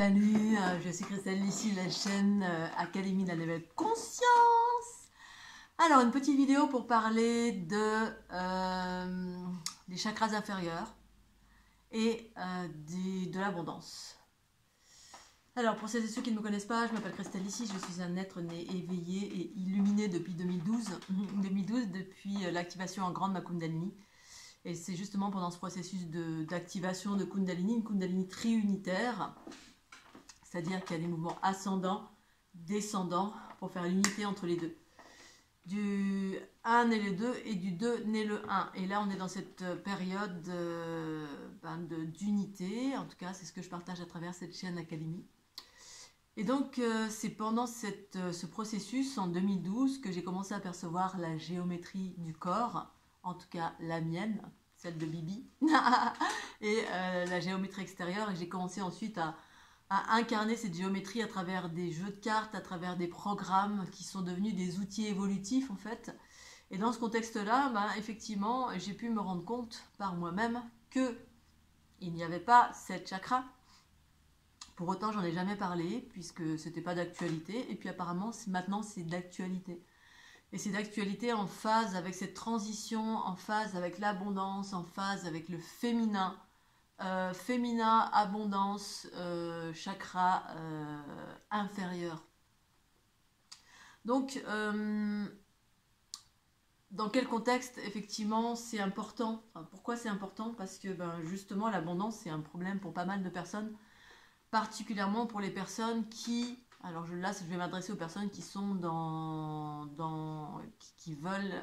Salut, je suis Christelle Lisci, la chaîne Académie de la Nouvelle Conscience. Alors, une petite vidéo pour parler des chakras inférieurs et de l'abondance. Alors, pour celles et ceux qui ne me connaissent pas, je m'appelle Christelle Lisci, je suis un être né éveillé et illuminé depuis 2012 depuis l'activation en grande de ma Kundalini. Et c'est justement pendant ce processus d'activation de Kundalini, une Kundalini triunitaire, c'est-à-dire qu'il y a des mouvements ascendants, descendants, pour faire l'unité entre les deux. Du 1 est le 2 et du 2 naît le 1. Et là, on est dans cette période d'unité, en tout cas, c'est ce que je partage à travers cette chaîne Académie. Et donc, c'est pendant ce processus, en 2012, que j'ai commencé à percevoir la géométrie du corps, en tout cas la mienne, celle de Bibi, et la géométrie extérieure. Et j'ai commencé ensuite à incarner cette géométrie à travers des jeux de cartes, à travers des programmes qui sont devenus des outils évolutifs en fait. Et dans ce contexte-là, effectivement, j'ai pu me rendre compte par moi-même qu'il n'y avait pas 7 chakras. Pour autant, j'en ai jamais parlé puisque ce n'était pas d'actualité. Et puis apparemment, maintenant, c'est d'actualité. Et c'est d'actualité en phase avec cette transition, en phase avec l'abondance, en phase avec le féminin. Féminin, abondance, chakra inférieur. Donc, dans quel contexte, effectivement, c'est important? Pourquoi c'est important? Parce que, justement, l'abondance, c'est un problème pour pas mal de personnes, particulièrement pour les personnes qui... Alors là, je vais m'adresser aux personnes qui sont qui veulent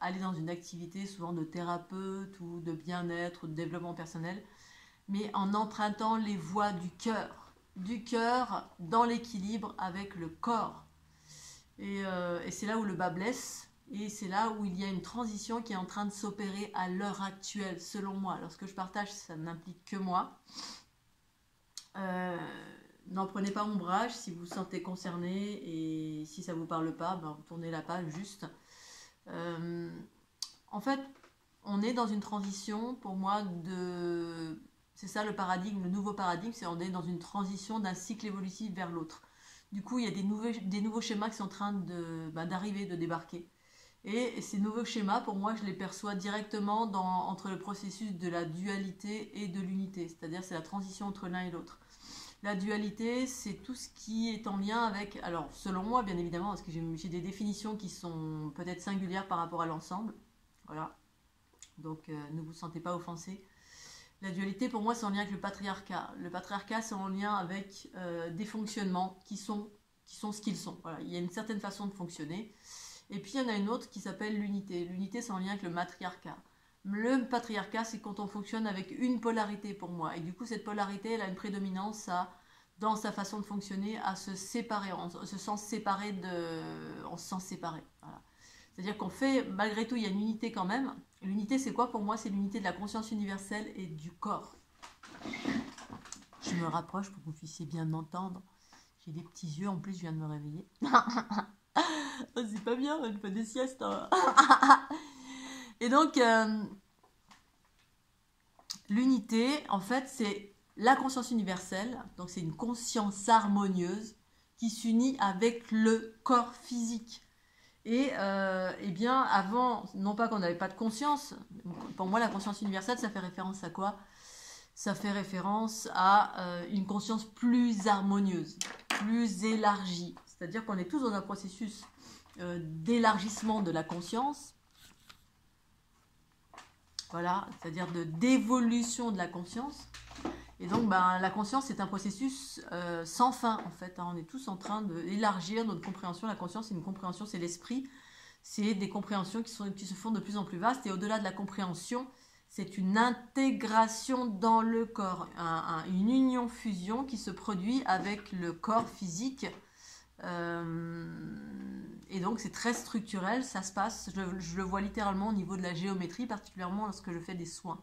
aller dans une activité souvent de thérapeute ou de bien-être ou de développement personnel, mais en empruntant les voies du cœur dans l'équilibre avec le corps. Et c'est là où le bas blesse et c'est là où il y a une transition qui est en train de s'opérer à l'heure actuelle, selon moi. Alors ce que je partage, ça n'implique que moi. N'en prenez pas ombrage si vous vous sentez concerné et si ça ne vous parle pas, tournez la page juste. En fait, on est dans une transition pour moi de... C'est ça le paradigme, le nouveau paradigme, c'est qu'on est dans une transition d'un cycle évolutif vers l'autre. Du coup, il y a des nouveaux schémas qui sont en train d'arriver, de débarquer. Et ces nouveaux schémas, pour moi, je les perçois directement entre le processus de la dualité et de l'unité. C'est-à-dire c'est la transition entre l'un et l'autre. La dualité, c'est tout ce qui est en lien avec, alors selon moi bien évidemment, parce que j'ai des définitions qui sont peut-être singulières par rapport à l'ensemble, voilà, donc ne vous sentez pas offensés. La dualité pour moi c'est en lien avec le patriarcat. Le patriarcat c'est en lien avec des fonctionnements qui sont ce qu'ils sont, voilà. Il y a une certaine façon de fonctionner. Et puis il y en a une autre qui s'appelle l'unité. L'unité c'est en lien avec le matriarcat. Le patriarcat, c'est quand on fonctionne avec une polarité pour moi. Et du coup, cette polarité, elle a une prédominance dans sa façon de fonctionner à se séparer, on se sent séparé. Voilà. C'est-à-dire qu'on fait, malgré tout, il y a une unité quand même. L'unité, c'est quoi pour moi? C'est l'unité de la conscience universelle et du corps. Je me rapproche pour que vous puissiez bien m'entendre. J'ai des petits yeux, en plus, je viens de me réveiller. C'est pas bien, je fais des siestes. Hein. Et donc, l'unité, en fait, c'est la conscience universelle, donc c'est une conscience harmonieuse qui s'unit avec le corps physique. Et bien, avant, non pas qu'on n'avait pas de conscience, pour moi, la conscience universelle, ça fait référence à quoi? Ça fait référence à une conscience plus harmonieuse, plus élargie. C'est-à-dire qu'on est tous dans un processus d'élargissement de la conscience. Voilà, c'est-à-dire d'évolution de la conscience. Et donc, la conscience, c'est un processus sans fin, en fait. Hein. On est tous en train d'élargir notre compréhension. La conscience, c'est une compréhension, c'est l'esprit. C'est des compréhensions qui se font de plus en plus vastes. Et au-delà de la compréhension, c'est une intégration dans le corps. Une union-fusion qui se produit avec le corps physique. Et donc c'est très structurel, ça se passe, je le vois littéralement au niveau de la géométrie, particulièrement lorsque je fais des soins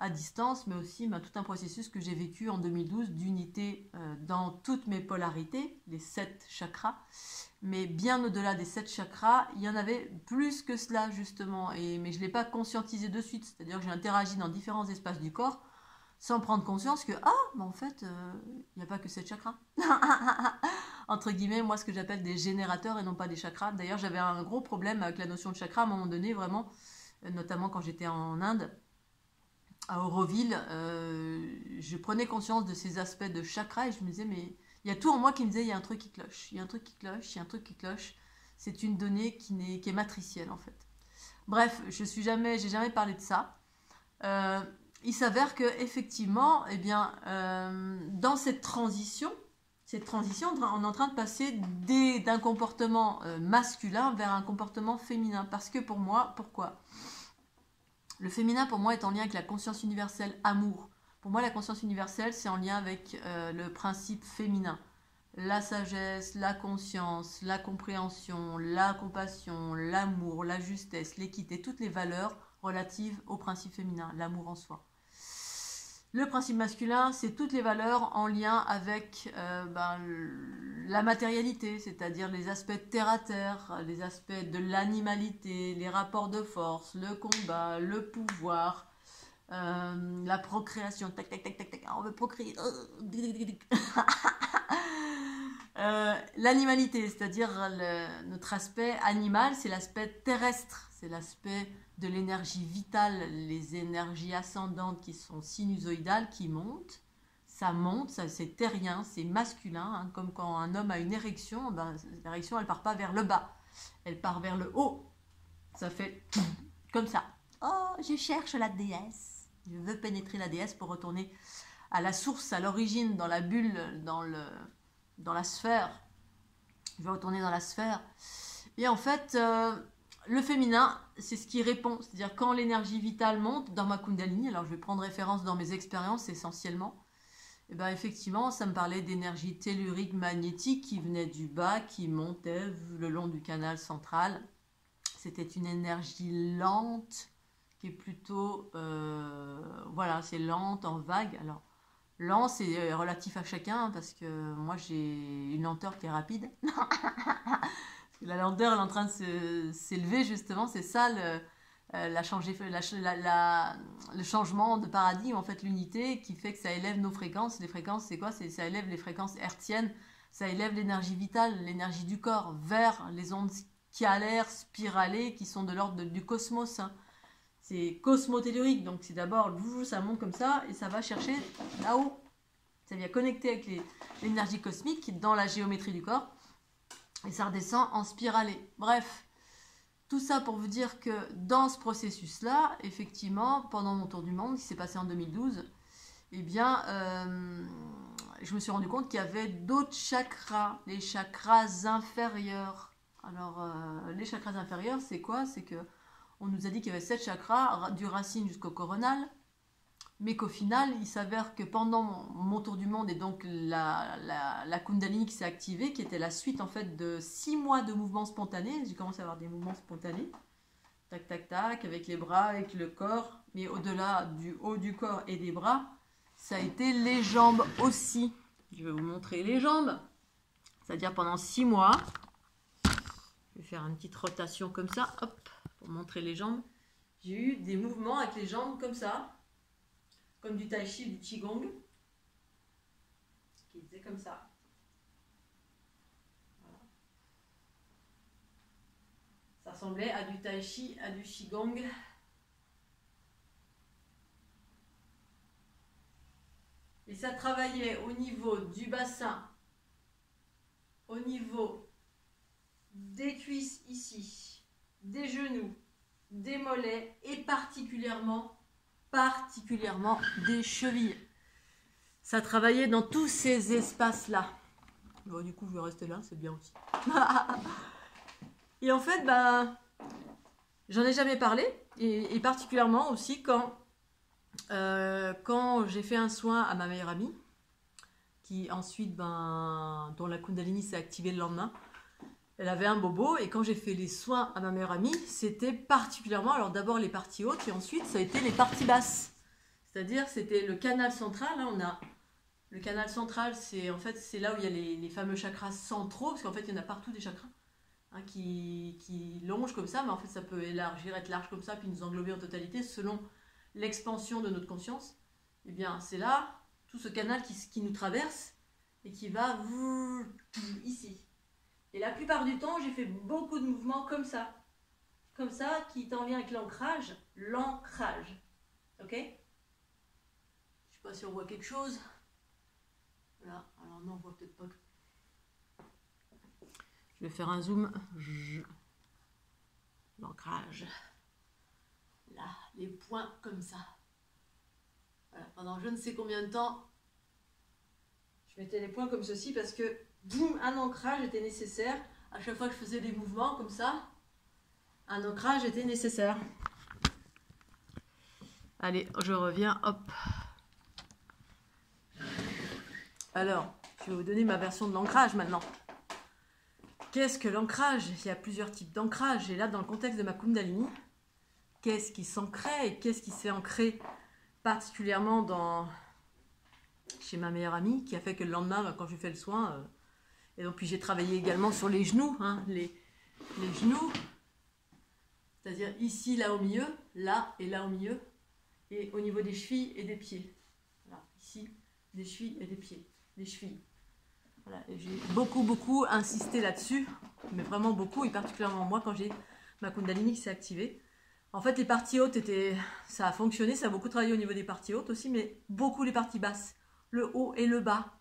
à distance, mais aussi tout un processus que j'ai vécu en 2012 d'unité dans toutes mes polarités, les 7 chakras, mais bien au-delà des 7 chakras, il y en avait plus que cela justement, mais je ne l'ai pas conscientisé de suite, c'est-à-dire que j'ai interagi dans différents espaces du corps sans prendre conscience que, ah, mais en fait, il n'y a pas que 7 chakras. Entre guillemets, moi, ce que j'appelle des générateurs et non pas des chakras. D'ailleurs, j'avais un gros problème avec la notion de chakra à un moment donné, vraiment, notamment quand j'étais en Inde, à Oroville, je prenais conscience de ces aspects de chakra et je me disais, mais il y a tout en moi qui me disait, il y a un truc qui cloche, il y a un truc qui cloche, il y a un truc qui cloche. C'est une donnée qui est matricielle, en fait. Bref, j'ai jamais parlé de ça. Il s'avère que effectivement, eh bien, dans cette transition, on est en train de passer d'un comportement masculin vers un comportement féminin. Parce que pour moi, pourquoi? Le féminin, pour moi, est en lien avec la conscience universelle amour. Pour moi, la conscience universelle, c'est en lien avec le principe féminin. La sagesse, la conscience, la compréhension, la compassion, l'amour, la justesse, l'équité, toutes les valeurs relatives au principe féminin, l'amour en soi. Le principe masculin, c'est toutes les valeurs en lien avec la matérialité, c'est-à-dire les aspects terre-à-terre, les aspects de l'animalité, les rapports de force, le combat, le pouvoir, la procréation. Tac, tac, tac, tac, tac, on veut procréer. L'animalité, c'est-à-dire notre aspect animal, c'est l'aspect terrestre, c'est l'aspect de l'énergie vitale, les énergies ascendantes qui sont sinusoïdales, qui montent, ça c'est terrien, c'est masculin, hein, comme quand un homme a une érection, ben, l'érection elle part pas vers le bas, elle part vers le haut, ça fait comme ça. Oh, je cherche la déesse, je veux pénétrer la déesse pour retourner à la source, à l'origine, dans la bulle, dans la sphère, je vais retourner dans la sphère. Et en fait, le féminin, c'est ce qui répond, c'est-à-dire quand l'énergie vitale monte dans ma Kundalini, alors je vais prendre référence dans mes expériences essentiellement, et bien effectivement, ça me parlait d'énergie tellurique magnétique qui venait du bas, qui montait le long du canal central. C'était une énergie lente, qui est plutôt, voilà, c'est lente, en vague, alors... Lent, c'est relatif à chacun, parce que moi, j'ai une lenteur qui est rapide. La lenteur, elle est en train de s'élever, justement. C'est ça, le changement de paradigme, en fait, l'unité, qui fait que ça élève nos fréquences. Les fréquences, c'est quoi? Ça élève les fréquences hertziennes, ça élève l'énergie vitale, l'énergie du corps, vers les ondes scalaires, spiralées, qui sont de l'ordre du cosmos, hein. C'est cosmotellurique, donc c'est d'abord, ça monte comme ça, et ça va chercher là-haut. Ça vient connecter avec l'énergie cosmique dans la géométrie du corps, et ça redescend en spiralée. Bref, tout ça pour vous dire que dans ce processus-là, effectivement, pendant mon tour du monde, qui s'est passé en 2012, eh bien, je me suis rendu compte qu'il y avait d'autres chakras, les chakras inférieurs. Alors, les chakras inférieurs, c'est quoi? C'est que on nous a dit qu'il y avait 7 chakras, du racine jusqu'au coronal, mais qu'au final, il s'avère que pendant mon tour du monde, et donc la Kundalini qui s'est activée, qui était la suite en fait de 6 mois de mouvements spontanés, j'ai commencé à avoir des mouvements spontanés, tac tac tac, avec les bras, avec le corps, mais au-delà du haut du corps et des bras, ça a été les jambes aussi. Je vais vous montrer les jambes, c'est-à-dire pendant 6 mois, je vais faire une petite rotation comme ça, hop, pour montrer les jambes, j'ai eu des mouvements avec les jambes comme ça, comme du tai chi, du qigong, qui faisait comme ça. Voilà. Ça ressemblait à du tai chi, à du qigong. Et ça travaillait au niveau du bassin, au niveau des cuisses ici, des genoux, des mollets et particulièrement des chevilles. Ça travaillait dans tous ces espaces-là. Bon, du coup, je vais rester là, c'est bien aussi. Et en fait, j'en ai jamais parlé, et particulièrement aussi quand j'ai fait un soin à ma meilleure amie, qui ensuite, dont la Kundalini s'est activée le lendemain. Elle avait un bobo, et quand j'ai fait les soins à ma meilleure amie, c'était particulièrement, alors d'abord les parties hautes et ensuite ça a été les parties basses. C'est-à-dire c'était le canal central, hein, on a le canal central, c'est en fait c'est là où il y a les fameux chakras centraux, parce qu'en fait il y en a partout des chakras hein, qui longent comme ça, mais en fait ça peut élargir, être large comme ça, puis nous englober en totalité selon l'expansion de notre conscience. eh bien c'est là tout ce canal qui nous traverse et qui va ici. Et la plupart du temps, j'ai fait beaucoup de mouvements comme ça, qui est en lien avec l'ancrage, Ok ? Je ne sais pas si on voit quelque chose. Voilà, alors non, on voit peut-être pas. Je vais faire un zoom. L'ancrage. Là, les points comme ça. Voilà, pendant je ne sais combien de temps, je mettais les points comme ceci parce que boum, un ancrage était nécessaire. À chaque fois que je faisais des mouvements comme ça, un ancrage était nécessaire. Allez, je reviens, hop. Alors, je vais vous donner ma version de l'ancrage maintenant. Qu'est-ce que l'ancrage? Il y a plusieurs types d'ancrage. Et là, dans le contexte de ma Kundalini, qu'est-ce qui s'ancrait et qu'est-ce qui s'est ancré particulièrement dans... chez ma meilleure amie, qui a fait que le lendemain, quand j'ai fait le soin, et donc puis j'ai travaillé également sur les genoux, hein, les genoux, c'est-à-dire ici, là au milieu, là et là au milieu, et au niveau des chevilles et des pieds. Voilà, ici, des chevilles et des pieds, des chevilles. Voilà, j'ai beaucoup insisté là-dessus, mais vraiment beaucoup, et particulièrement moi, quand j'ai ma Kundalini qui s'est activée. En fait, les parties hautes étaient, ça a fonctionné, ça a beaucoup travaillé au niveau des parties hautes aussi, mais beaucoup les parties basses. Le haut et le bas.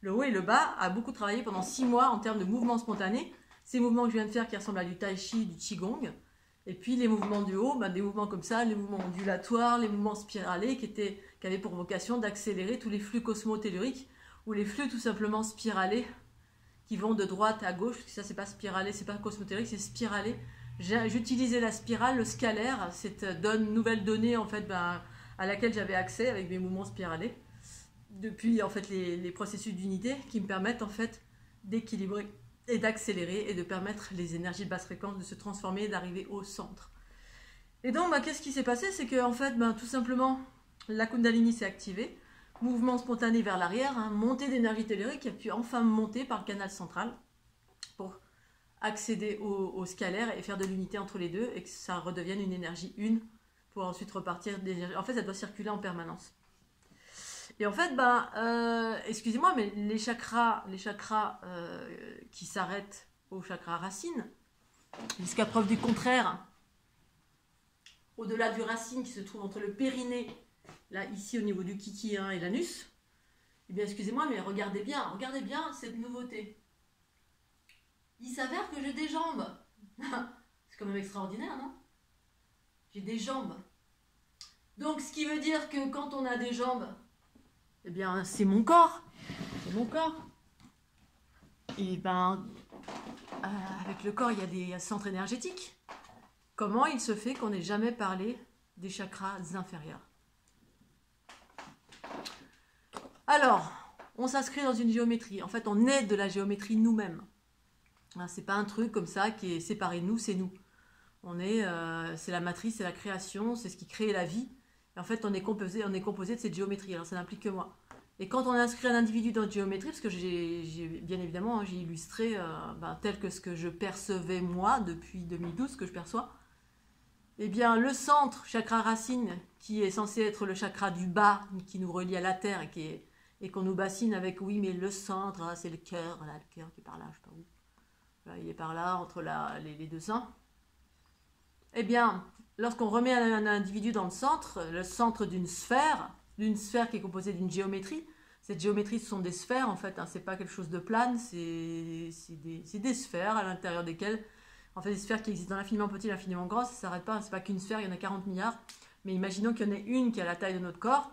Le haut et le bas a beaucoup travaillé pendant 6 mois en termes de mouvements spontanés. Ces mouvements que je viens de faire qui ressemblent à du tai chi, du qigong. Et puis les mouvements du haut, ben des mouvements comme ça, les mouvements ondulatoires, les mouvements spiralés qui avaient pour vocation d'accélérer tous les flux cosmotelluriques ou les flux tout simplement spiralés qui vont de droite à gauche. Ça, c'est pas spiralé, c'est pas cosmotellurique, c'est spiralé. J'utilisais la spirale, le scalaire, cette nouvelle donnée en fait, ben, à laquelle j'avais accès avec mes mouvements spiralés. Depuis en fait les processus d'unité qui me permettent en fait d'équilibrer et d'accélérer et de permettre les énergies de basse fréquence de se transformer et d'arriver au centre. Et donc bah, qu'est-ce qui s'est passé? C'est que en fait bah, tout simplement la Kundalini s'est activée, mouvement spontané vers l'arrière, hein, montée d'énergie tellurique qui a pu enfin monter par le canal central pour accéder au scalaire et faire de l'unité entre les deux et que ça redevienne une énergie une pour ensuite repartir. En fait ça doit circuler en permanence. Et en fait, ben, excusez-moi, mais les chakras qui s'arrêtent au chakra racine, jusqu'à preuve du contraire, au-delà du racine qui se trouve entre le périnée, là ici au niveau du kiki hein, et l'anus, eh bien excusez-moi, mais regardez bien cette nouveauté. Il s'avère que j'ai des jambes. C'est quand même extraordinaire, non? J'ai des jambes. Donc ce qui veut dire que quand on a des jambes... Eh bien, c'est mon corps. C'est mon corps. Et ben, avec le corps, il y a des centres énergétiques. Comment il se fait qu'on n'ait jamais parlé des chakras inférieurs? Alors, on s'inscrit dans une géométrie. En fait, on est de la géométrie nous-mêmes. C'est pas un truc comme ça qui est séparé de nous, c'est nous. On est, c'est la matrice, c'est la création, c'est ce qui crée la vie. En fait, on est composé de cette géométrie, alors ça n'implique que moi. Et quand on inscrit un individu dans la géométrie, parce que bien évidemment, hein, j'ai illustré ben, tel que ce que je percevais moi depuis 2012, ce que je perçois, eh bien, le centre, chakra racine, qui est censé être le chakra du bas, qui nous relie à la terre et qu'on nous bassine avec, oui, mais le centre, c'est le cœur qui est par là, je ne sais pas où. Voilà, il est par là, entre les deux seins. Eh bien... Lorsqu'on remet un individu dans le centre d'une sphère qui est composée d'une géométrie, cette géométrie, ce sont des sphères en fait, hein, c'est pas quelque chose de plane, c'est des sphères à l'intérieur desquelles, en fait des sphères qui existent dans l'infiniment petit, l'infiniment grand, ça ne s'arrête pas, hein, c'est pas qu'une sphère, il y en a 40 milliards, mais imaginons qu'il y en ait une qui a la taille de notre corps,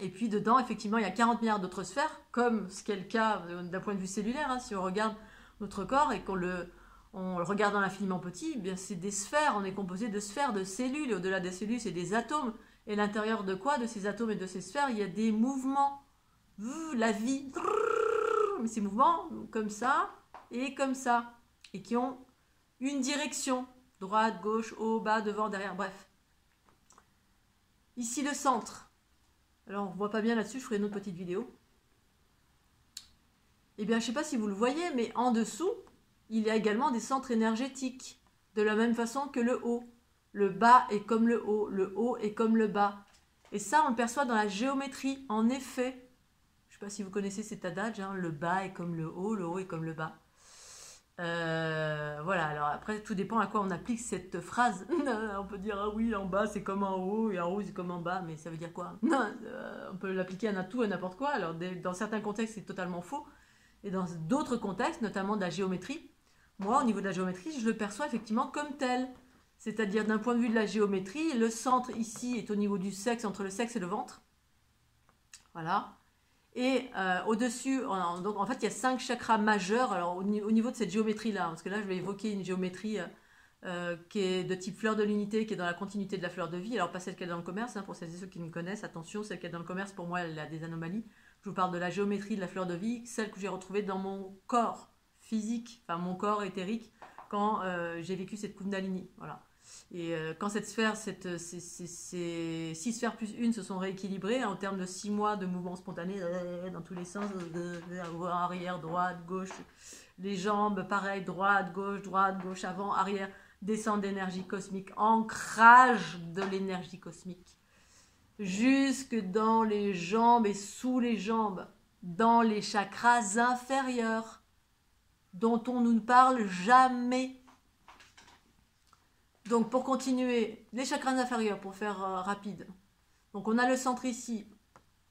et puis dedans, effectivement, il y a 40 milliards d'autres sphères, comme ce qu'est le cas d'un point de vue cellulaire, hein, si on regarde notre corps et qu'on le... On le regarde dans l'infiniment petit, eh bien c'est des sphères, on est composé de sphères, de cellules, et au-delà des cellules, c'est des atomes. Et à l'intérieur de quoi? De ces atomes et de ces sphères, il y a des mouvements. La vie, mais ces mouvements, comme ça, et qui ont une direction, droite, gauche, haut, bas, devant, derrière, bref. Ici, le centre. Alors, on ne voit pas bien là-dessus, je ferai une autre petite vidéo. Eh bien, je ne sais pas si vous le voyez, mais en dessous... Il y a également des centres énergétiques, de la même façon que le haut. Le bas est comme le haut est comme le bas. Et ça, on le perçoit dans la géométrie. En effet, je ne sais pas si vous connaissez cet adage, hein, le bas est comme le haut est comme le bas. Voilà, alors après, tout dépend à quoi on applique cette phrase. On peut dire, ah oui, en bas, c'est comme en haut, et en haut, c'est comme en bas, mais ça veut dire quoi? On peut l'appliquer à tout, à n'importe quoi. Alors, dans certains contextes, c'est totalement faux. Et dans d'autres contextes, notamment de la géométrie, moi, au niveau de la géométrie, je le perçois effectivement comme tel. C'est-à-dire, d'un point de vue de la géométrie, le centre, ici, est au niveau du sexe, entre le sexe et le ventre. Voilà. Et au-dessus, donc en fait, il y a 5 chakras majeurs. Alors, au niveau de cette géométrie-là, parce que là, je vais évoquer une géométrie qui est de type fleur de l'unité, qui est dans la continuité de la fleur de vie. Alors, pas celle qu'elle est dans le commerce, hein, pour celles et ceux qui me connaissent. Attention, celle qu'elle est dans le commerce, pour moi, elle a des anomalies. Je vous parle de la géométrie de la fleur de vie, celle que j'ai retrouvée dans mon corps physique, enfin, mon corps éthérique, quand j'ai vécu cette Kundalini. Voilà. Et quand cette sphère, ces 6 sphères plus 1 se sont rééquilibrées, hein, en termes de 6 mois de mouvements spontanés, dans tous les sens, arrière, droite, gauche, les jambes, pareil, droite, gauche, avant, arrière, descente d'énergie cosmique, ancrage de l'énergie cosmique, jusque dans les jambes et sous les jambes, dans les chakras inférieurs, dont on ne parle jamais. Donc, pour continuer, les chakras inférieurs, pour faire rapide. Donc, on a le centre ici.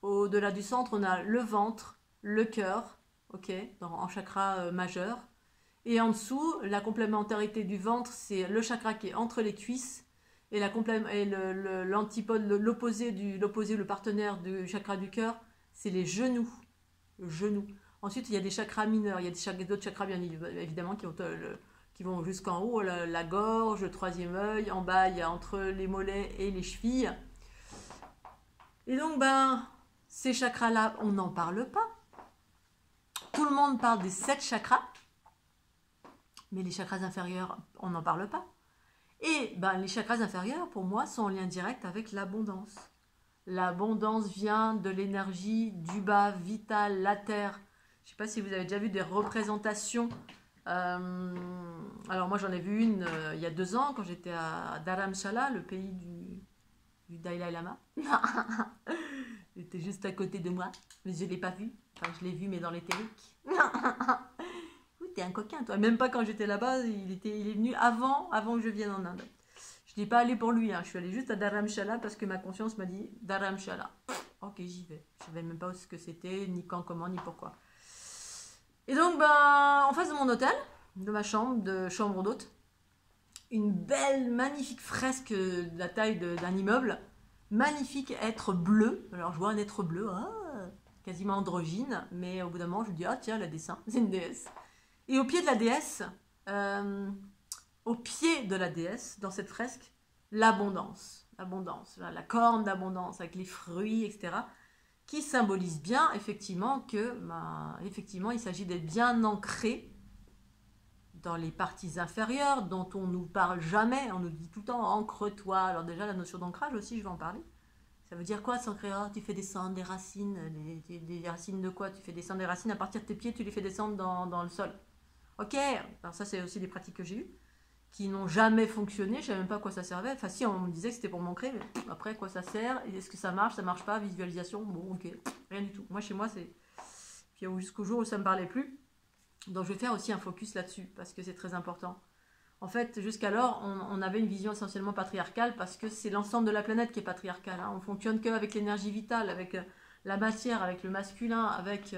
Au-delà du centre, on a le ventre, le cœur, okay, en chakra majeur. Et en dessous, la complémentarité du ventre, c'est le chakra qui est entre les cuisses. Et l'antipode, l'opposé, le partenaire du chakra du cœur, c'est les genoux. Le genou. Ensuite, il y a des chakras mineurs. Il y a d'autres chakras, bien évidemment, qui ont... qui vont jusqu'en haut, la gorge, le troisième œil, en bas, il y a entre les mollets et les chevilles. Et donc, ben, ces chakras-là, on n'en parle pas. Tout le monde parle des 7 chakras, mais les chakras inférieurs, on n'en parle pas. Et ben, les chakras inférieurs, pour moi, sont en lien direct avec l'abondance. L'abondance vient de l'énergie du bas, vitale, la terre. Je ne sais pas si vous avez déjà vu des représentations. Alors moi j'en ai vu une il y a 2 ans quand j'étais à Dharamshala, le pays du Dalai Lama. Il était juste à côté de moi, mais je ne l'ai pas vu. Enfin je l'ai vu mais dans l'éthérique. T'es un coquin toi, même pas quand j'étais là-bas, il est venu avant que je vienne en Inde. Je n'ai pas allé pour lui, hein. Je suis allée juste à Dharamshala parce que ma conscience m'a dit Dharamshala. Ok j'y vais, je ne savais même pas ce que c'était, ni quand, comment, ni pourquoi. Et donc, ben, en face de mon hôtel, de ma chambre, de chambre d'hôte, une belle, magnifique fresque de la taille d'un immeuble, magnifique être bleu. Alors, je vois un être bleu, ah, quasiment androgyne, mais au bout d'un moment, je me dis, ah tiens, la déesse, c'est une déesse. Et au pied de la déesse, dans cette fresque, l'abondance, la corne d'abondance avec les fruits, etc., qui symbolise bien, effectivement, il s'agit d'être bien ancré dans les parties inférieures, dont on ne nous parle jamais, on nous dit tout le temps « ancre-toi ». Alors déjà, la notion d'ancrage aussi, je vais en parler. Ça veut dire quoi, s'ancrer? Oh, tu fais descendre des racines, des racines de quoi? Tu fais descendre des racines à partir de tes pieds, tu les fais descendre dans le sol. Ok, alors ça, c'est aussi des pratiques que j'ai eues, qui n'ont jamais fonctionné, je ne savais même pas à quoi ça servait. Enfin si, on me disait que c'était pour m'ancrer, mais après, quoi ça sert? Est-ce que ça marche pas? Visualisation, bon ok, rien du tout. Moi, chez moi, c'est... Puis jusqu'au jour où ça ne me parlait plus. Donc je vais faire aussi un focus là-dessus, parce que c'est très important. En fait, jusqu'alors, on avait une vision essentiellement patriarcale, parce que c'est l'ensemble de la planète qui est patriarcale, hein. On ne fonctionne qu'avec l'énergie vitale, avec la matière, avec le masculin, avec...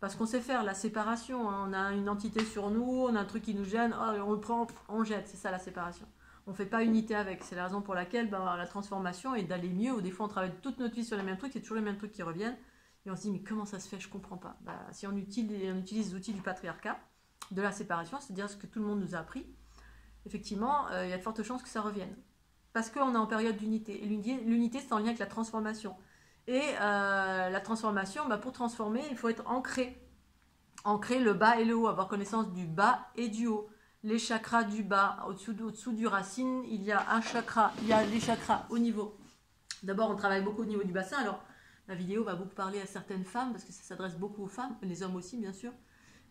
Parce qu'on sait faire la séparation, hein. On a une entité sur nous, on a un truc qui nous gêne, oh, on le prend, on jette, c'est ça la séparation. On ne fait pas unité avec, c'est la raison pour laquelle ben, la transformation est d'aller mieux, ou des fois on travaille toute notre vie sur les mêmes trucs, c'est toujours les mêmes trucs qui reviennent, et on se dit mais comment ça se fait, je ne comprends pas. Ben, si on utilise les outils du patriarcat, de la séparation, c'est-à-dire ce que tout le monde nous a appris, effectivement, il y a de fortes chances que ça revienne. Parce qu'on est en période d'unité, et l'unité c'est en lien avec la transformation. Et la transformation, bah pour transformer, il faut être ancré. Ancrer le bas et le haut, avoir connaissance du bas et du haut. Les chakras du bas, au-dessous du racine, il y a un chakra, il y a les chakras au niveau. D'abord, on travaille beaucoup au niveau du bassin. Alors, la vidéo va beaucoup parler à certaines femmes, parce que ça s'adresse beaucoup aux femmes, les hommes aussi, bien sûr,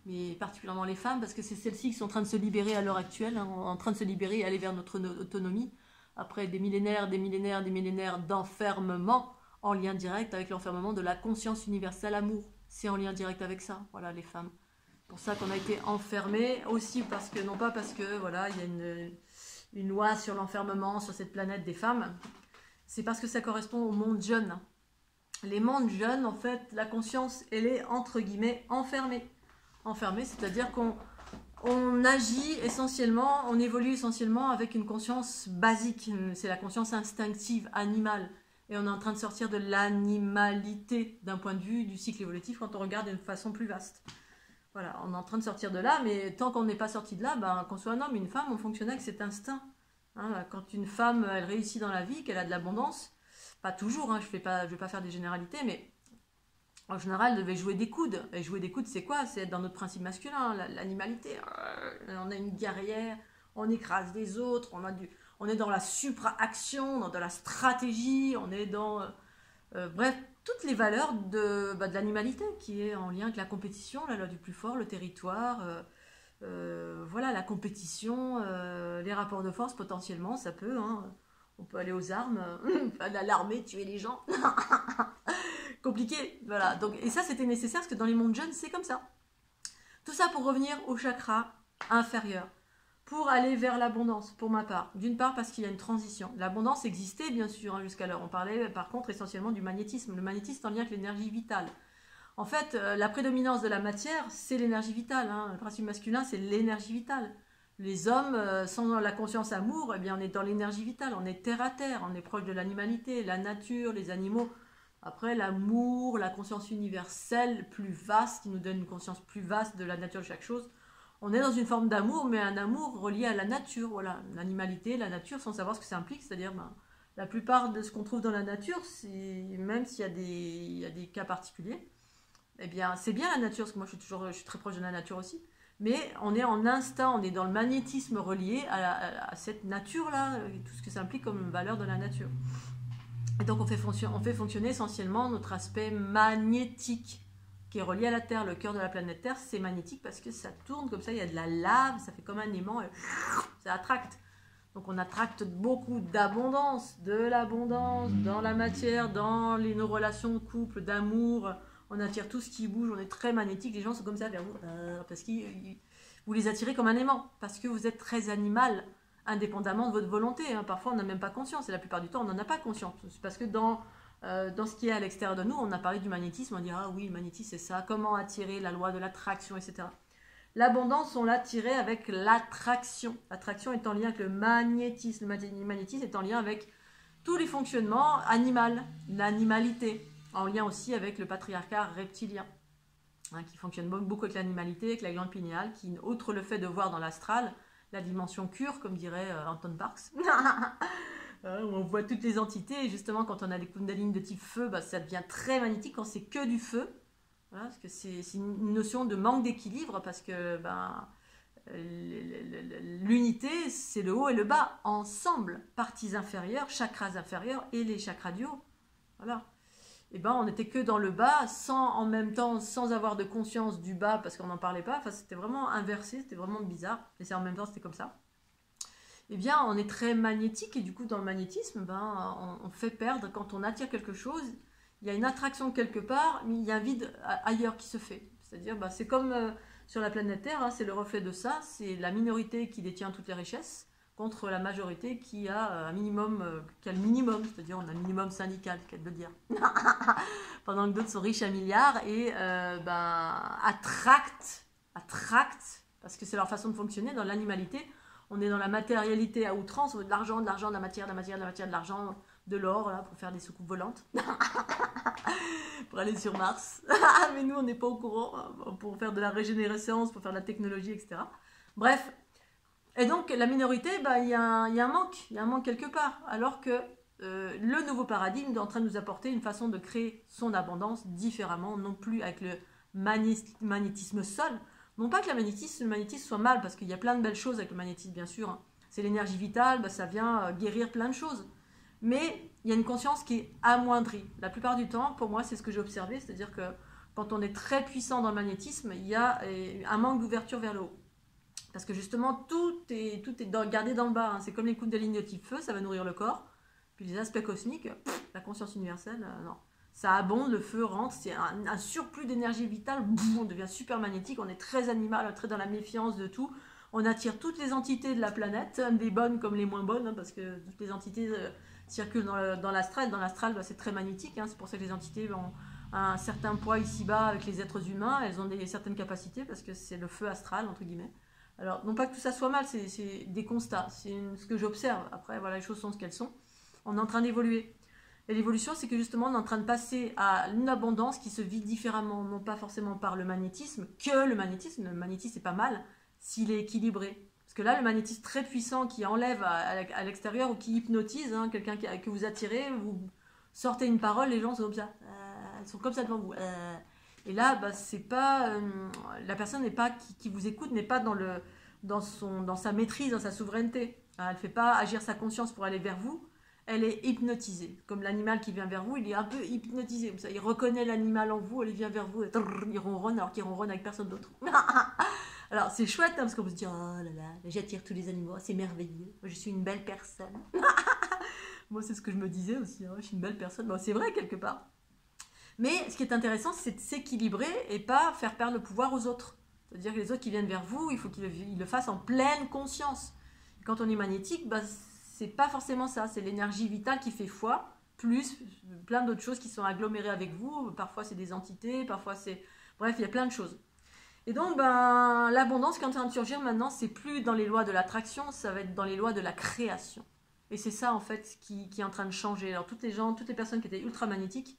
mais particulièrement les femmes, parce que c'est celles-ci qui sont en train de se libérer à l'heure actuelle, hein, en train de se libérer et aller vers notre autonomie, après des millénaires d'enfermement. en lien direct avec l'enfermement de la conscience universelle amour. C'est en lien direct avec ça, voilà, les femmes. C'est pour ça qu'on a été enfermées aussi, parce que, non pas parce que, voilà, il y a une loi sur l'enfermement sur cette planète des femmes, c'est parce que ça correspond au monde jeune. Les mondes jeunes, en fait, la conscience, elle est, entre guillemets, enfermée. Enfermée, c'est-à-dire qu'on agit essentiellement, on évolue essentiellement avec une conscience basique. C'est la conscience instinctive, animale. Et on est en train de sortir de l'animalité d'un point de vue du cycle évolutif quand on regarde d'une façon plus vaste. Voilà, on est en train de sortir de là, mais tant qu'on n'est pas sorti de là, ben, qu'on soit un homme, une femme, on fonctionne avec cet instinct. Hein, quand une femme, elle réussit dans la vie, qu'elle a de l'abondance, pas toujours, hein, je ne vais pas faire des généralités, mais en général, elle devait jouer des coudes. Et jouer des coudes, c'est quoi? C'est être dans notre principe masculin, hein, l'animalité. On a une guerrière, on écrase les autres, on est dans la supra-action, dans la stratégie, on est dans... bref, toutes les valeurs de l'animalité qui est en lien avec la compétition, la loi du plus fort, le territoire, voilà, la compétition, les rapports de force potentiellement, ça peut, hein, on peut aller aux armes, à l'armée, tuer les gens, compliqué, voilà. Donc, et ça c'était nécessaire parce que dans les mondes jeunes c'est comme ça. Tout ça pour revenir au chakra inférieur, pour aller vers l'abondance, pour ma part. D'une part, parce qu'il y a une transition. L'abondance existait, bien sûr, hein, jusqu'alors. On parlait, par contre, essentiellement du magnétisme. Le magnétisme est en lien avec l'énergie vitale. En fait, la prédominance de la matière, c'est l'énergie vitale. Hein. Le principe masculin, c'est l'énergie vitale. Les hommes, sans la conscience amour, eh bien, on est dans l'énergie vitale. On est terre à terre, on est proche de l'animalité, la nature, les animaux. Après, l'amour, la conscience universelle plus vaste, qui nous donne une conscience plus vaste de la nature de chaque chose. On est dans une forme d'amour, mais un amour relié à la nature, voilà, l'animalité, la nature, sans savoir ce que ça implique, c'est-à-dire ben, la plupart de ce qu'on trouve dans la nature, même s'il y a des cas particuliers, eh bien, c'est bien la nature, parce que moi je suis très proche de la nature aussi, mais on est en instinct, on est dans le magnétisme relié à cette nature-là, tout ce que ça implique comme valeur de la nature. Et donc on fait fonctionner essentiellement notre aspect magnétique, qui est relié à la Terre. Le cœur de la planète Terre, c'est magnétique parce que ça tourne comme ça, il y a de la lave, ça fait comme un aimant, et ça attracte. Donc on attracte beaucoup d'abondance, dans la matière, dans nos relations de couple, d'amour, on attire tout ce qui bouge, on est très magnétique, les gens sont comme ça vers vous, parce que vous les attirez comme un aimant, parce que vous êtes très animal, indépendamment de votre volonté. Parfois on n'a même pas conscience, et la plupart du temps on n'en a pas conscience, c'est parce que dans ce qui est à l'extérieur de nous, on a parlé du magnétisme, on dira ah oui, le magnétisme c'est ça, comment attirer, la loi de l'attraction, etc. L'abondance, on l'attirait avec l'attraction. L'attraction est en lien avec le magnétisme. Le magnétisme est en lien avec tous les fonctionnements animaux, l'animalité, en lien aussi avec le patriarcat reptilien, hein, qui fonctionne beaucoup avec l'animalité, avec la glande pinéale, qui, outre le fait de voir dans l'astral, la dimension cure, comme dirait Anton Parks, on voit toutes les entités, et justement quand on a des Kundalini de type feu, bah, ça devient très magnétique quand c'est que du feu, voilà, parce que c'est une notion de manque d'équilibre, parce que bah, l'unité c'est le haut et le bas, ensemble, parties inférieures, chakras inférieurs et les chakras du haut, voilà. Et ben on n'était que dans le bas, sans avoir de conscience du bas, parce qu'on n'en parlait pas, enfin, c'était vraiment inversé, c'était vraiment bizarre, et c'est en même temps c'était comme ça. Eh bien, on est très magnétique, et du coup, dans le magnétisme, ben, on fait perdre, quand on attire quelque chose, il y a une attraction quelque part, mais il y a un vide ailleurs qui se fait. C'est-à-dire, ben, c'est comme sur la planète Terre, hein, c'est le reflet de ça, c'est la minorité qui détient toutes les richesses, contre la majorité qui a un minimum, qui a le minimum, c'est-à-dire on a le minimum syndical, c'est de le dire. Pendant que d'autres sont riches à milliards, et ben, attractent, parce que c'est leur façon de fonctionner dans l'animalité. On est dans la matérialité à outrance, de l'argent, de la matière, de l'argent, de l'or, pour faire des soucoupes volantes, pour aller sur Mars. Mais nous, on n'est pas au courant, pour faire de la régénérescence, pour faire de la technologie, etc. Bref, et donc la minorité, bah, il y a un manque quelque part, alors que le nouveau paradigme est en train de nous apporter une façon de créer son abondance différemment, non plus avec le magnétisme seul. Non pas que le magnétisme soit mal, parce qu'il y a plein de belles choses avec le magnétisme, bien sûr. C'est l'énergie vitale, bah, ça vient guérir plein de choses. Mais il y a une conscience qui est amoindrie. La plupart du temps, pour moi, c'est ce que j'ai observé, c'est-à-dire que quand on est très puissant dans le magnétisme, il y a un manque d'ouverture vers le haut. Parce que justement, tout est gardé dans le bas. Hein. C'est comme les Kundalini de type feu, ça va nourrir le corps. Puis les aspects cosmiques, la conscience universelle, non. Ça abonde, le feu rentre, c'est un surplus d'énergie vitale, on devient super magnétique, on est très animal, très dans la méfiance de tout. On attire toutes les entités de la planète, les bonnes comme les moins bonnes, hein, parce que toutes les entités circulent dans l'astral. Dans l'astral, bah, c'est très magnétique, hein, c'est pour ça que les entités ont un certain poids ici-bas avec les êtres humains, elles ont certaines capacités, parce que c'est le feu astral, entre guillemets. Alors, non pas que tout ça soit mal, c'est des constats, c'est ce que j'observe. Après, voilà, les choses sont ce qu'elles sont. On est en train d'évoluer. Et l'évolution, c'est que justement, on est en train de passer à une abondance qui se vit différemment, non pas forcément par le magnétisme, que le magnétisme. Le magnétisme, c'est pas mal s'il est équilibré. Parce que là, le magnétisme très puissant qui enlève à l'extérieur ou qui hypnotise, hein, quelqu'un que vous attirez, vous sortez une parole, les gens sont comme ça. Ils sont comme ça devant vous. Et là, bah, c'est pas, la personne n'est pas, qui vous écoute n'est pas dans sa maîtrise, dans sa souveraineté. Elle ne fait pas agir sa conscience pour aller vers vous. Elle est hypnotisée. Comme l'animal qui vient vers vous, il est un peu hypnotisé. Comme ça, il reconnaît l'animal en vous, il vient vers vous, et trrr, il ronronne alors qu'il ronronne avec personne d'autre. Alors, c'est chouette, hein, parce qu'on peut se dire, oh là là, j'attire tous les animaux, c'est merveilleux, je suis une belle personne. Moi, c'est ce que je me disais aussi, hein, je suis une belle personne. Bon, c'est vrai, quelque part. Mais ce qui est intéressant, c'est de s'équilibrer et pas faire perdre le pouvoir aux autres. C'est-à-dire que les autres qui viennent vers vous, il faut qu'ils le fassent en pleine conscience. Et quand on est magnétique, bah, c'est pas forcément ça, c'est l'énergie vitale qui fait foi, plus plein d'autres choses qui sont agglomérées avec vous, parfois c'est des entités, parfois c'est... Bref, il y a plein de choses. Et donc, ben, l'abondance qui est en train de surgir maintenant, c'est plus dans les lois de l'attraction, ça va être dans les lois de la création. Et c'est ça, en fait, qui est en train de changer. Alors, toutes les personnes qui étaient ultra magnétiques,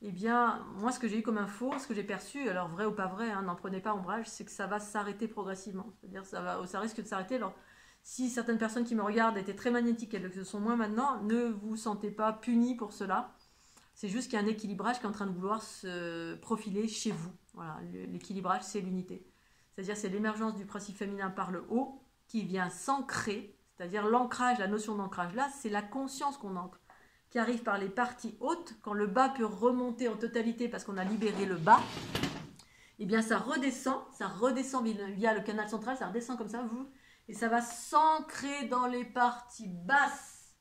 eh bien, moi, ce que j'ai eu comme info, ce que j'ai perçu, alors vrai ou pas vrai, n'en prenez pas ombrage, c'est que ça va s'arrêter progressivement. C'est-à-dire, ça risque de s'arrêter, alors... Si certaines personnes qui me regardent étaient très magnétiques et le sont moins maintenant, ne vous sentez pas puni pour cela. C'est juste qu'il y a un équilibrage qui est en train de vouloir se profiler chez vous. Voilà, l'équilibrage, c'est l'unité. C'est-à-dire c'est l'émergence du principe féminin par le haut qui vient s'ancrer. C'est-à-dire l'ancrage, la notion d'ancrage là, c'est la conscience qu'on ancre, qui arrive par les parties hautes. Quand le bas peut remonter en totalité parce qu'on a libéré le bas, eh bien ça redescend via le canal central, ça redescend comme ça, vous... Et ça va s'ancrer dans les parties basses,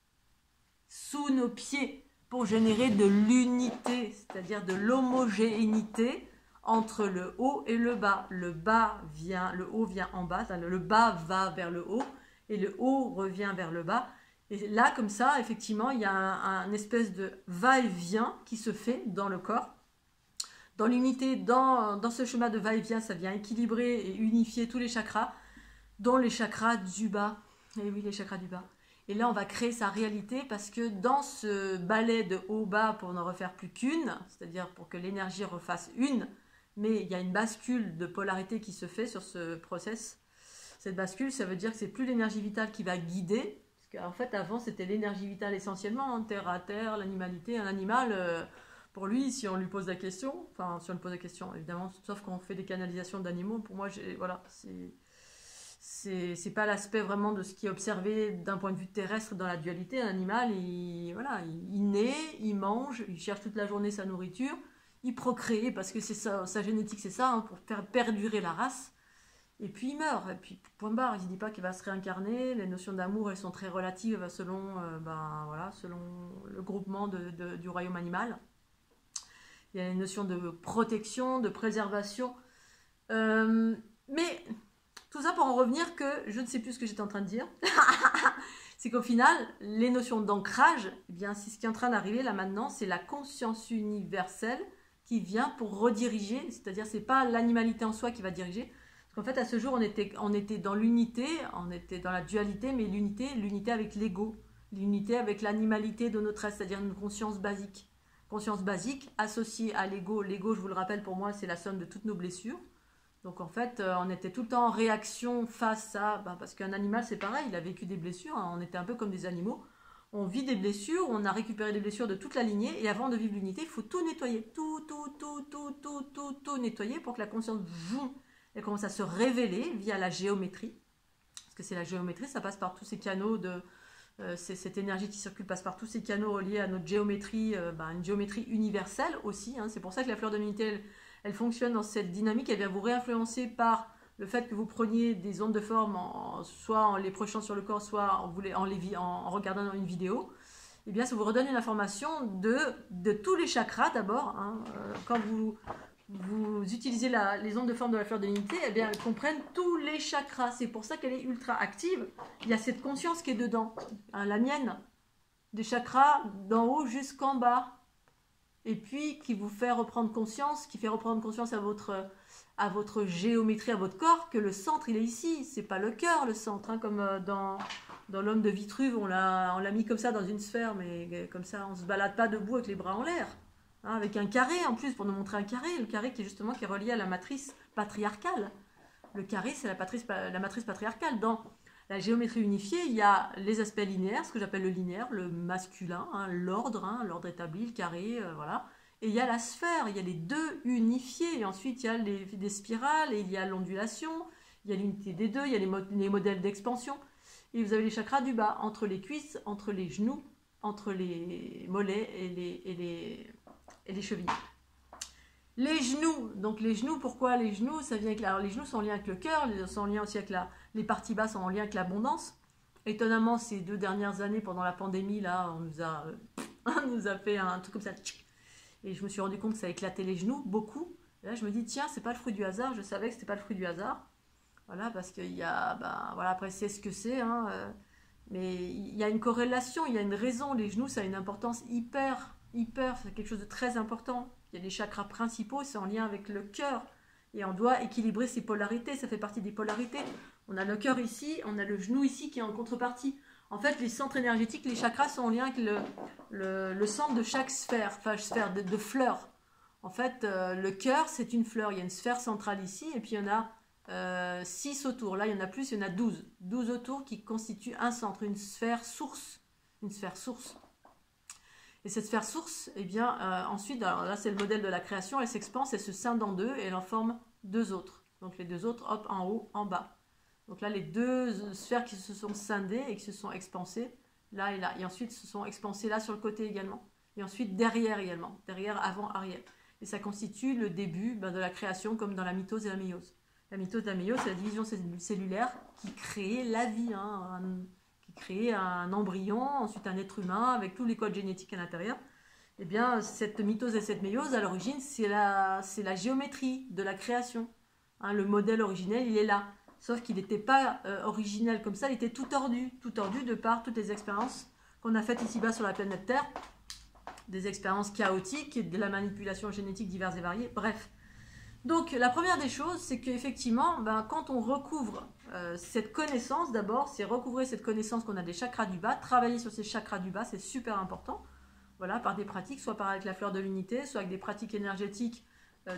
sous nos pieds, pour générer de l'unité, c'est-à-dire de l'homogénéité entre le haut et le bas. Le haut vient en bas, le bas va vers le haut, et le haut revient vers le bas. Et là, comme ça, effectivement, il y a un espèce de va-et-vient qui se fait dans le corps. Dans l'unité, dans ce chemin de va-et-vient, ça vient équilibrer et unifier tous les chakras, dans les chakras du bas. Et oui, les chakras du bas. Et là, on va créer sa réalité parce que dans ce balai de haut-bas, pour n'en refaire plus qu'une, c'est-à-dire pour que l'énergie refasse une, mais il y a une bascule de polarité qui se fait sur ce process. Cette bascule, ça veut dire que c'est plus l'énergie vitale qui va guider, parce qu'en fait, avant, c'était l'énergie vitale essentiellement, hein, terre à terre, l'animalité, un animal... Pour lui, si on lui pose la question, enfin, si on lui pose la question, évidemment, sauf qu'on fait des canalisations d'animaux, pour moi, voilà, c'est... C'est pas l'aspect vraiment de ce qui est observé d'un point de vue terrestre dans la dualité. Un animal, voilà, il naît, il mange, il cherche toute la journée sa nourriture, il procrée parce que c'est sa génétique, c'est ça, hein, pour faire perdurer la race. Et puis il meurt, et puis point barre, il ne dit pas qu'il va se réincarner. Les notions d'amour, elles sont très relatives selon, voilà, selon le groupement du royaume animal. Il y a les notions de protection, de préservation. Mais... Tout ça pour en revenir que, je ne sais plus ce que j'étais en train de dire, c'est qu'au final, les notions d'ancrage, eh bien, c'est ce qui est en train d'arriver là maintenant, c'est la conscience universelle qui vient pour rediriger, c'est-à-dire c'est pas l'animalité en soi qui va diriger, parce qu'en fait à ce jour on était dans l'unité, on était dans la dualité, mais l'unité avec l'ego, l'unité avec l'animalité de notre être, c'est-à-dire une conscience basique associée à l'ego. L'ego, je vous le rappelle, pour moi c'est la somme de toutes nos blessures. Donc en fait, on était tout le temps en réaction face à... Ben parce qu'un animal, c'est pareil, il a vécu des blessures, hein, on était un peu comme des animaux. On vit des blessures, on a récupéré des blessures de toute la lignée, et avant de vivre l'unité, il faut tout nettoyer. Tout nettoyer pour que la conscience, elle commence à se révéler via la géométrie. Parce que c'est la géométrie, ça passe par tous ces canaux de... cette énergie qui circule passe par tous ces canaux reliés à notre géométrie, une géométrie universelle aussi. Hein, c'est pour ça que la fleur de l'unité... Elle fonctionne dans cette dynamique, elle vient vous réinfluencer par le fait que vous preniez des ondes de forme, soit en les projetant sur le corps, soit en regardant une vidéo. eh bien, ça vous redonne une information de tous les chakras d'abord. Hein. Quand vous utilisez les ondes de forme de la fleur de l'unité, eh bien, elles comprennent tous les chakras. C'est pour ça qu'elle est ultra active. Il y a cette conscience qui est dedans, hein, la mienne, des chakras d'en haut jusqu'en bas. Et puis qui vous fait reprendre conscience, qui fait reprendre conscience à votre géométrie, à votre corps, que le centre, il est ici. C'est pas le cœur, le centre, hein, comme dans l'homme de Vitruve, on l'a mis comme ça dans une sphère, mais comme ça, on se balade pas debout avec les bras en l'air, hein, avec un carré en plus, pour nous montrer un carré, le carré qui est relié à la matrice patriarcale. Le carré, c'est la matrice patriarcale. Dans la géométrie unifiée, il y a les aspects linéaires, ce que j'appelle le linéaire, le masculin, hein, l'ordre, hein, l'ordre établi, le carré, voilà. Et il y a la sphère, il y a les deux unifiés, et ensuite il y a des spirales, et il y a l'ondulation, il y a l'unité des deux, il y a les modèles d'expansion. Et vous avez les chakras du bas, entre les cuisses, entre les genoux, entre les mollets et les chevilles. Les genoux, donc les genoux, pourquoi les genoux? Ça vient avec alors les genoux sont en lien avec le cœur, sont en lien aussi avec les parties basses, sont en lien avec l'abondance. Étonnamment, ces 2 dernières années, pendant la pandémie, là, on nous a fait un truc comme ça. Et je me suis rendu compte que ça éclatait les genoux, beaucoup. Et là, je me dis, tiens, c'est pas le fruit du hasard, je savais que c'était pas le fruit du hasard. Voilà, parce qu'il y a, ben, voilà, après c'est ce que c'est, hein, mais il y a une corrélation, il y a une raison. Les genoux, ça a une importance hyper, c'est quelque chose de très important. Il y a les chakras principaux, c'est en lien avec le cœur. Et on doit équilibrer ces polarités, ça fait partie des polarités. On a le cœur ici, on a le genou ici qui est en contrepartie. En fait, les centres énergétiques, les chakras sont en lien avec le centre de chaque sphère, enfin sphère de fleurs. En fait, le cœur, c'est une fleur. Il y a une sphère centrale ici et puis il y en a 6 autour. Là, il y en a plus, il y en a 12. 12 autour qui constituent un centre, une sphère source. Une sphère source. Et cette sphère source, eh bien, ensuite, alors là c'est le modèle de la création, elle s'expanse, elle se scinde en deux et elle en forme 2 autres. Donc les 2 autres, hop, en haut, en bas. Donc là, les 2 sphères qui se sont scindées et qui se sont expansées, là et là. Et ensuite, se sont expansées là sur le côté également. Et ensuite, derrière également. Derrière, avant, arrière. Et ça constitue le début de la création, comme dans la mitose et la méiose. La mitose et la méiose, c'est la division cellulaire qui crée la vie, hein, créer un embryon, ensuite un être humain avec tous les codes génétiques à l'intérieur. Eh bien, cette mitose et cette méiose, à l'origine, c'est la géométrie de la création. Hein, le modèle originel, il est là. Sauf qu'il n'était pas original comme ça, il était tout tordu de par toutes les expériences qu'on a faites ici-bas sur la planète Terre, des expériences chaotiques, et de la manipulation génétique diverses et variées, bref. Donc, la première des choses, c'est qu'effectivement, ben, quand on recouvre cette connaissance, d'abord, c'est recouvrer cette connaissance qu'on a des chakras du bas, travailler sur ces chakras du bas, c'est super important, voilà, par des pratiques, soit par avec la fleur de l'unité, soit avec des pratiques énergétiques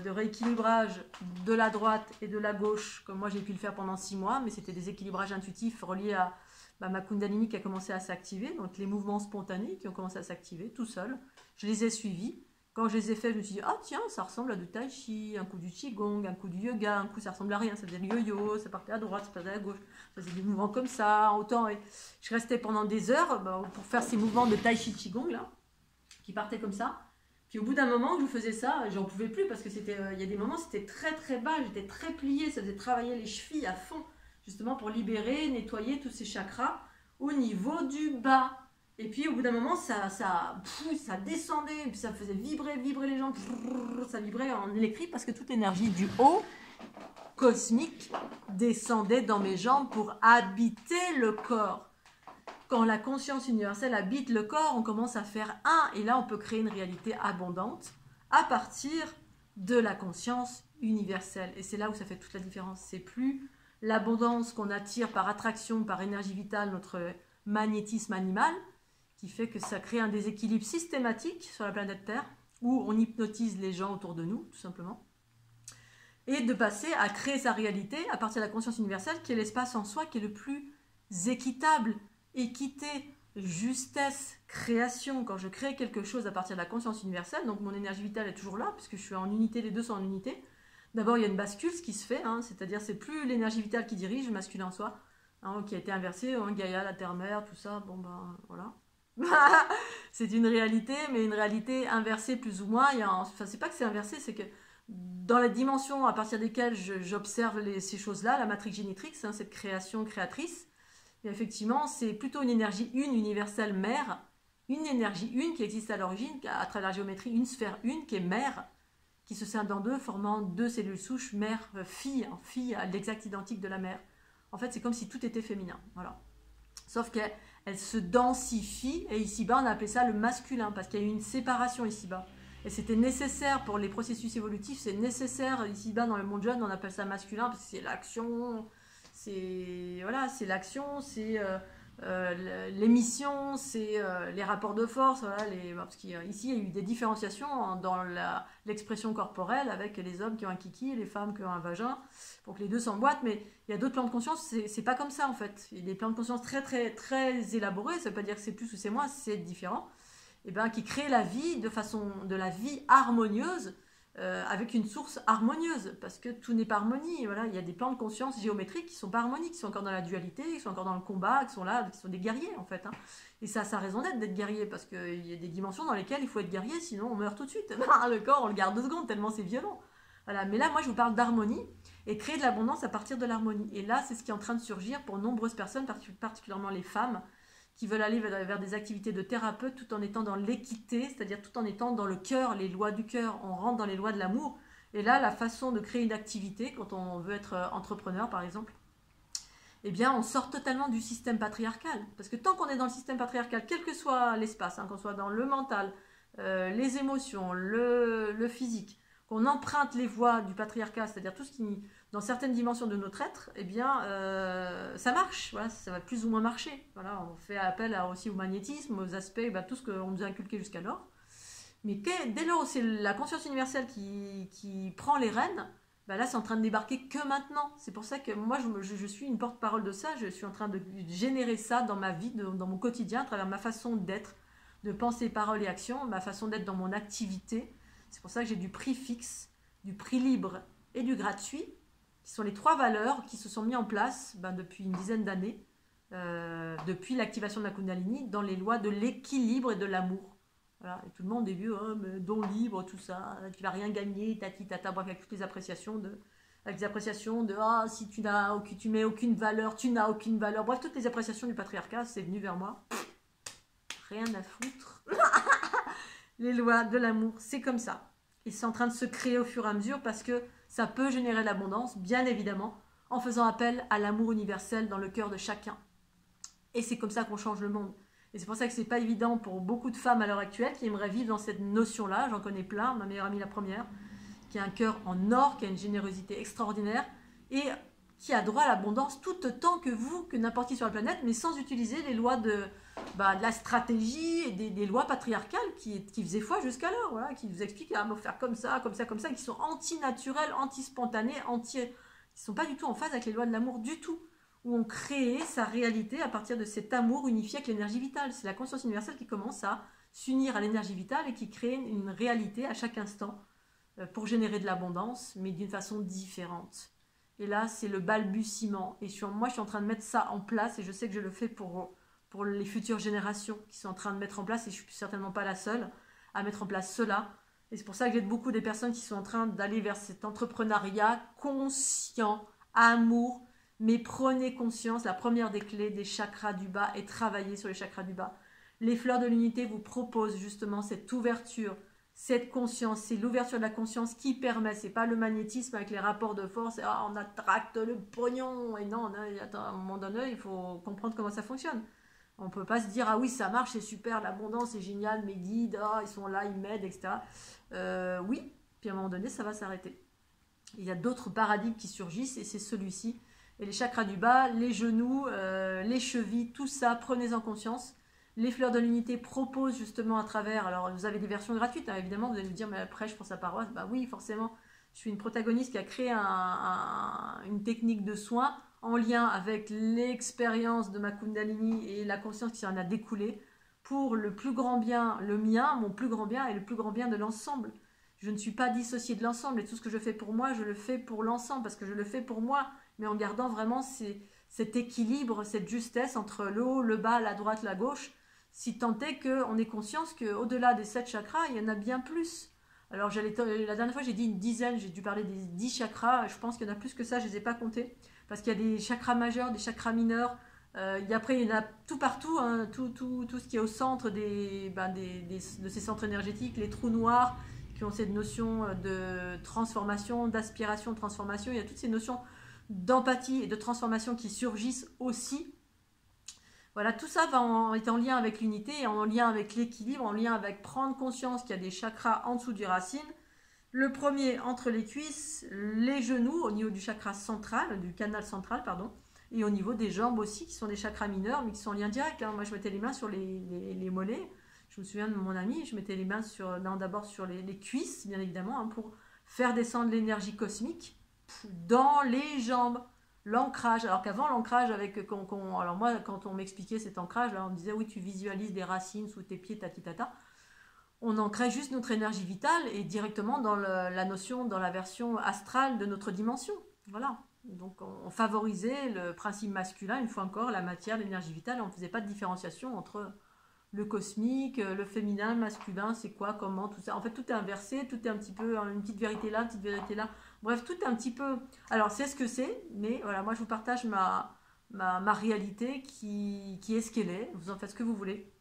de rééquilibrage de la droite et de la gauche, comme moi j'ai pu le faire pendant 6 mois, mais c'était des équilibrages intuitifs reliés à ma Kundalini qui a commencé à s'activer, donc les mouvements spontanés qui ont commencé à s'activer tout seuls, je les ai suivis. Quand je les ai faits, je me suis dit, ah tiens, ça ressemble à du tai chi, un coup du qigong, un coup du yoga, un coup ça ressemble à rien, ça faisait du yo-yo, ça partait à droite, ça partait à gauche, ça faisait des mouvements comme ça, autant. Et je restais pendant des heures pour faire ces mouvements de tai chi qigong là, qui partaient comme ça. Puis au bout d'un moment, je faisais ça, j'en pouvais plus parce que c'était, il y a des moments, c'était très très bas, j'étais très pliée, ça faisait travailler les chevilles à fond, justement pour libérer, nettoyer tous ces chakras au niveau du bas. Et puis au bout d'un moment, ça descendait, puis ça faisait vibrer les gens, ça vibrait en électrique parce que toute l'énergie du haut, cosmique, descendait dans mes jambes pour habiter le corps. Quand la conscience universelle habite le corps, on commence à faire un, et là on peut créer une réalité abondante à partir de la conscience universelle. Et c'est là où ça fait toute la différence, c'est plus l'abondance qu'on attire par attraction, par énergie vitale, notre magnétisme animal, qui fait que ça crée un déséquilibre systématique sur la planète Terre, où on hypnotise les gens autour de nous, tout simplement, et de passer à créer sa réalité à partir de la conscience universelle, qui est l'espace en soi, qui est le plus équitable, équité, justesse, création. Quand je crée quelque chose à partir de la conscience universelle, donc mon énergie vitale est toujours là, puisque je suis en unité, les deux sont en unité. D'abord, il y a une bascule, ce qui se fait, hein, c'est-à-dire c'est plus l'énergie vitale qui dirige, le masculin en soi, hein, qui a été inversé, hein, Gaïa, la terre-mère, tout ça, bon ben voilà. C'est une réalité, mais une réalité inversée plus ou moins. Il y a un... Enfin, c'est pas que c'est inversé, c'est que dans la dimension à partir desquelles j'observe ces choses-là, la matrix génitrix, hein, cette création créatrice, et effectivement, c'est plutôt une énergie universelle mère une énergie une qui existe à l'origine, à travers la géométrie, une sphère une qui est mère, qui se scinde en deux, formant deux cellules souches, mère-fille, hein, fille à l'exact identique de la mère. En fait, c'est comme si tout était féminin, voilà. Sauf qu'elle se densifie, et ici-bas, on a appelé ça le masculin, parce qu'il y a eu une séparation ici-bas. Et c'était nécessaire pour les processus évolutifs, c'est nécessaire ici-bas dans le monde jeune, on appelle ça masculin, parce que c'est l'action, c'est voilà, l'émission, c'est les rapports de force, voilà, parce qu'ici il y a eu des différenciations hein, dans l'expression corporelle avec les hommes qui ont un kiki et les femmes qui ont un vagin, pour que les deux s'emboîtent, mais il y a d'autres plans de conscience, c'est pas comme ça en fait. Il y a des plans de conscience très très très élaborés, ça veut pas dire que c'est plus ou c'est moins, c'est différent. Eh ben, qui crée la vie de façon, de la vie harmonieuse, avec une source harmonieuse, parce que tout n'est pas harmonie, voilà, il y a des plans de conscience géométriques qui ne sont pas harmoniques, qui sont encore dans la dualité, qui sont encore dans le combat, qui sont là, qui sont des guerriers en fait, hein. Et ça a sa raison d'être guerrier, parce qu'il y a des dimensions dans lesquelles il faut être guerrier, sinon on meurt tout de suite, le corps on le garde 2 secondes tellement c'est violent, voilà, mais là moi je vous parle d'harmonie, et créer de l'abondance à partir de l'harmonie, et là c'est ce qui est en train de surgir pour nombreuses personnes, particulièrement les femmes, qui veulent aller vers des activités de thérapeute tout en étant dans l'équité, c'est-à-dire tout en étant dans le cœur, les lois du cœur, on rentre dans les lois de l'amour. Et là, la façon de créer une activité, quand on veut être entrepreneur par exemple, eh bien on sort totalement du système patriarcal. Parce que tant qu'on est dans le système patriarcal, quel que soit l'espace, hein, qu'on soit dans le mental, les émotions, le physique, qu'on emprunte les voies du patriarcat, c'est-à-dire tout ce qui, dans certaines dimensions de notre être, eh bien, ça marche, voilà, ça va plus ou moins marcher. Voilà, on fait appel aussi au magnétisme, aux aspects, eh bien, tout ce qu'on nous a inculqué jusqu'alors. Mais dès lors où c'est la conscience universelle qui prend les rênes, ben là, c'est en train de débarquer que maintenant. C'est pour ça que moi, je suis une porte-parole de ça, je suis en train de générer ça dans ma vie, dans mon quotidien, à travers ma façon d'être, de penser, paroles et actions, ma façon d'être dans mon activité. C'est pour ça que j'ai du prix fixe, du prix libre et du gratuit, qui sont les 3 valeurs qui se sont mises en place ben, depuis une dizaine d'années, depuis l'activation de la Kundalini, dans les lois de l'équilibre et de l'amour. Voilà. Et tout le monde au début, oh, mais don libre, tout ça, tu vas rien gagner, tati, tata, bref, avec toutes les appréciations de, ah, si tu n'as, tu mets aucune valeur, tu n'as aucune valeur, bref, toutes les appréciations du patriarcat, c'est venu vers moi. Rien à foutre. Les lois de l'amour, c'est comme ça. Et c'est en train de se créer au fur et à mesure parce que ça peut générer l'abondance, bien évidemment, en faisant appel à l'amour universel dans le cœur de chacun. Et c'est comme ça qu'on change le monde. Et c'est pour ça que c'est pas évident pour beaucoup de femmes à l'heure actuelle qui aimeraient vivre dans cette notion-là. J'en connais plein, ma meilleure amie la première, qui a un cœur en or, qui a une générosité extraordinaire et qui a droit à l'abondance tout autant que vous, que n'importe qui sur la planète, mais sans utiliser les lois de la stratégie et des lois patriarcales qui faisaient foi jusqu'alors, voilà, qui nous expliquent à faire comme ça, comme ça, comme ça, qui sont anti-naturelles, anti-spontanées, qui ne sont pas du tout en phase avec les lois de l'amour du tout, où on crée sa réalité à partir de cet amour unifié avec l'énergie vitale. C'est la conscience universelle qui commence à s'unir à l'énergie vitale et qui crée une réalité à chaque instant pour générer de l'abondance, mais d'une façon différente. Et là, c'est le balbutiement. Et moi, je suis en train de mettre ça en place et je sais que je le fais pour les futures générations qui sont en train de mettre en place. Et je ne suis certainement pas la seule à mettre en place cela. Et c'est pour ça que j'aide beaucoup des personnes qui sont en train d'aller vers cet entrepreneuriat conscient, amour. Mais prenez conscience, la première des clés des chakras du bas et travaillez sur les chakras du bas. Les fleurs de l'unité vous proposent justement cette ouverture. Cette conscience, c'est l'ouverture de la conscience qui permet, c'est pas le magnétisme avec les rapports de force, ah, on attracte le pognon, et non, à un moment donné, il faut comprendre comment ça fonctionne. On peut pas se dire, ah oui, ça marche, c'est super, l'abondance, c'est génial, mes guides, ah, ils sont là, ils m'aident, etc. Oui, puis à un moment donné, ça va s'arrêter. Il y a d'autres paradigmes qui surgissent, et c'est celui-ci. Et les chakras du bas, les genoux, les chevilles, tout ça, prenez-en conscience. Les fleurs de l'unité proposent justement à travers, alors vous avez des versions gratuites, hein, évidemment, vous allez me dire, mais elle prêche pour sa paroisse, bah oui, forcément, je suis une protagoniste qui a créé une technique de soins en lien avec l'expérience de ma Kundalini et la conscience qui en a découlé pour le plus grand bien, le mien, mon plus grand bien et le plus grand bien de l'ensemble. Je ne suis pas dissociée de l'ensemble et tout ce que je fais pour moi, je le fais pour l'ensemble parce que je le fais pour moi, mais en gardant vraiment cet équilibre, cette justesse entre le haut, le bas, la droite, la gauche, si tant est qu'on ait conscience qu'au-delà des 7 chakras, il y en a bien plus. Alors, la dernière fois, j'ai dit une dizaine, j'ai dû parler des 10 chakras. Je pense qu'il y en a plus que ça, je ne les ai pas comptés. Parce qu'il y a des chakras majeurs, des chakras mineurs, Après, il y en a tout partout, hein, tout ce qui est au centre de ces centres énergétiques, les trous noirs qui ont cette notion de transformation, d'aspiration, de transformation. Il y a toutes ces notions d'empathie et de transformation qui surgissent aussi. Voilà, tout ça est en lien avec l'unité, en lien avec l'équilibre, en lien avec prendre conscience qu'il y a des chakras en dessous du racine. Le premier entre les cuisses, les genoux au niveau du chakra central, du canal central, pardon, et au niveau des jambes aussi, qui sont des chakras mineurs, mais qui sont en lien direct. Moi, je mettais les mains sur les mollets. Je me souviens de mon ami, je mettais les mains d'abord sur les cuisses, bien évidemment, hein, pour faire descendre l'énergie cosmique dans les jambes. L'ancrage, alors qu'avant l'ancrage avec... alors moi, quand on m'expliquait cet ancrage, là, on me disait, oui, tu visualises des racines sous tes pieds, tatitata. On ancrait juste notre énergie vitale et directement dans dans la version astrale de notre dimension. Voilà. Donc, on favorisait le principe masculin, une fois encore, la matière, l'énergie vitale. On ne faisait pas de différenciation entre le cosmique, le féminin, le masculin, c'est quoi, comment, tout ça. En fait, tout est inversé, tout est un petit peu, une petite vérité là, une petite vérité là. Bref, tout est un petit peu... Alors, c'est ce que c'est, mais voilà, moi, je vous partage ma réalité qui est ce qu'elle est. Vous en faites ce que vous voulez.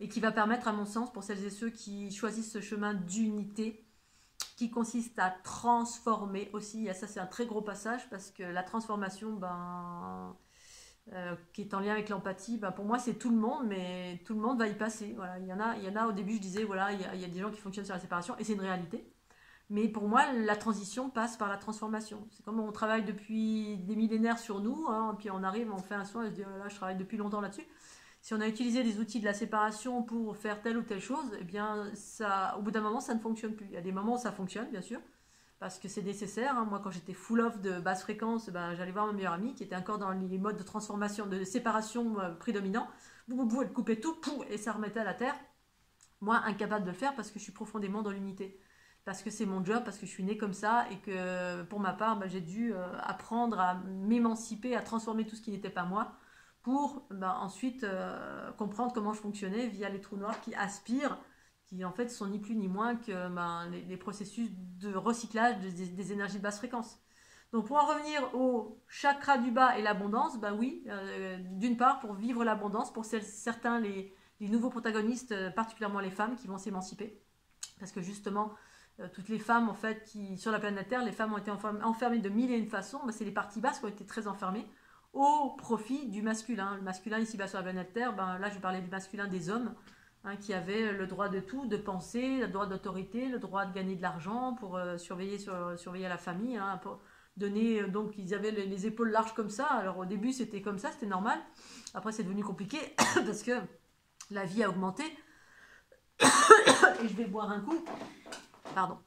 Et qui va permettre, à mon sens, pour celles et ceux qui choisissent ce chemin d'unité, qui consiste à transformer aussi, et ça c'est un très gros passage, parce que la transformation, qui est en lien avec l'empathie, pour moi c'est tout le monde, mais tout le monde va y passer. Voilà. Il y en a au début, je disais, voilà, il y a des gens qui fonctionnent sur la séparation, et c'est une réalité. Mais pour moi, la transition passe par la transformation. C'est comme on travaille depuis des millénaires sur nous, hein, puis on arrive, on fait un soin, et se dit, oh là, je travaille depuis longtemps là-dessus. Si on a utilisé les outils de la séparation pour faire telle ou telle chose, eh bien, ça, au bout d'un moment, ça ne fonctionne plus. Il y a des moments où ça fonctionne, bien sûr, parce que c'est nécessaire. Hein. Moi, quand j'étais full off de basse fréquence, j'allais voir ma meilleure amie qui était encore dans les modes de transformation, de séparation prédominant. Elle coupait tout, et ça remettait à la terre. Moi, incapable de le faire parce que je suis profondément dans l'unité. Parce que c'est mon job, parce que je suis née comme ça et que, pour ma part, j'ai dû apprendre à m'émanciper, à transformer tout ce qui n'était pas moi, pour ensuite comprendre comment je fonctionnais via les trous noirs qui aspirent, qui en fait sont ni plus ni moins que les processus de recyclage des énergies de basse fréquence. Donc pour en revenir au chakra du bas et l'abondance, oui, d'une part pour vivre l'abondance, pour certains les nouveaux protagonistes, particulièrement les femmes qui vont s'émanciper, parce que justement toutes les femmes en fait sur la planète Terre, les femmes ont été enfermées de mille et une façons, c'est les parties basses qui ont été très enfermées, au profit du masculin. Le masculin ici-bas sur la planète Terre, là je parlais du masculin des hommes, hein, qui avaient le droit de tout, de penser, le droit d'autorité, le droit de gagner de l'argent pour surveiller la famille, hein, pour donner, donc ils avaient les épaules larges comme ça. Alors au début c'était comme ça, c'était normal, après c'est devenu compliqué parce que la vie a augmenté. Et je vais boire un coup, pardon.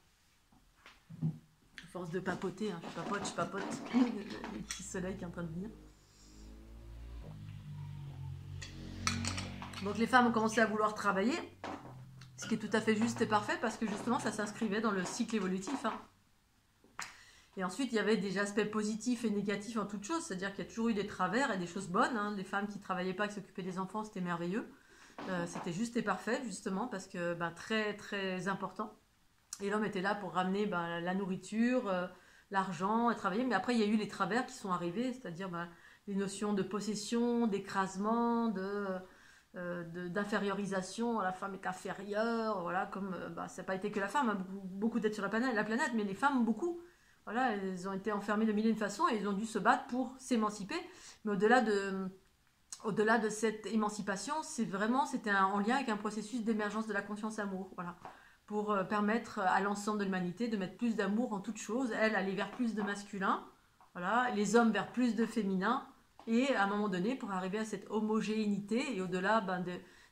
À force de papoter, hein, je papote, le petit soleil qui est en train de venir. Donc les femmes ont commencé à vouloir travailler, ce qui est tout à fait juste et parfait, parce que justement ça s'inscrivait dans le cycle évolutif. Hein. Et ensuite il y avait des aspects positifs et négatifs en toute chose, c'est-à-dire qu'il y a toujours eu des travers et des choses bonnes. Hein. Les femmes qui ne travaillaient pas, qui s'occupaient des enfants, c'était merveilleux. C'était juste et parfait, justement, parce que très très important. Et l'homme était là pour ramener la nourriture, l'argent, et travailler. Mais après il y a eu les travers qui sont arrivés, c'est-à-dire les notions de possession, d'écrasement, d'infériorisation, la femme est inférieure, voilà, comme ça n'a pas été que la femme, hein, beaucoup d'êtres sur la planète, mais les femmes, beaucoup, voilà, elles ont été enfermées de mille et une façons et elles ont dû se battre pour s'émanciper. Mais au-delà de cette émancipation, c'était en lien avec un processus d'émergence de la conscience amour, voilà, pour permettre à l'ensemble de l'humanité de mettre plus d'amour en toutes choses, aller vers plus de masculin, voilà, les hommes vers plus de féminin. Et à un moment donné, pour arriver à cette homogénéité, et au-delà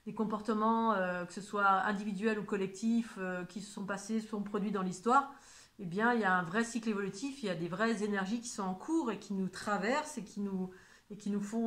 des comportements, que ce soit individuels ou collectifs, qui se sont passés, se sont produits dans l'histoire, eh bien, il y a un vrai cycle évolutif, il y a des vraies énergies qui sont en cours et qui nous traversent et qui nous font